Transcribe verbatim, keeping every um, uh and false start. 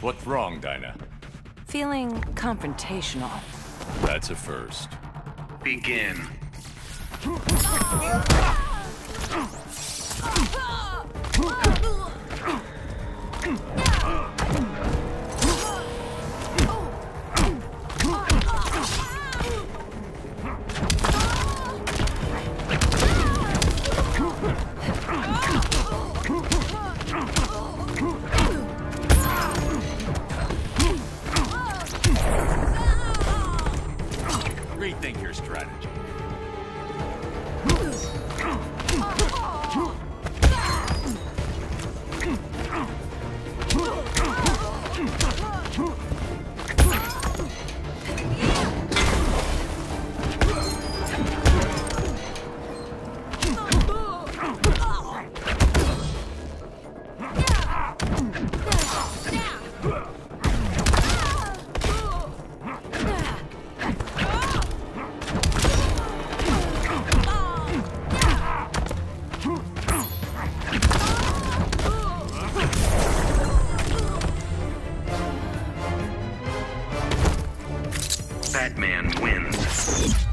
What's wrong, Dinah? Feeling confrontational. That's a first. Begin. Rethink your strategy. Batman wins.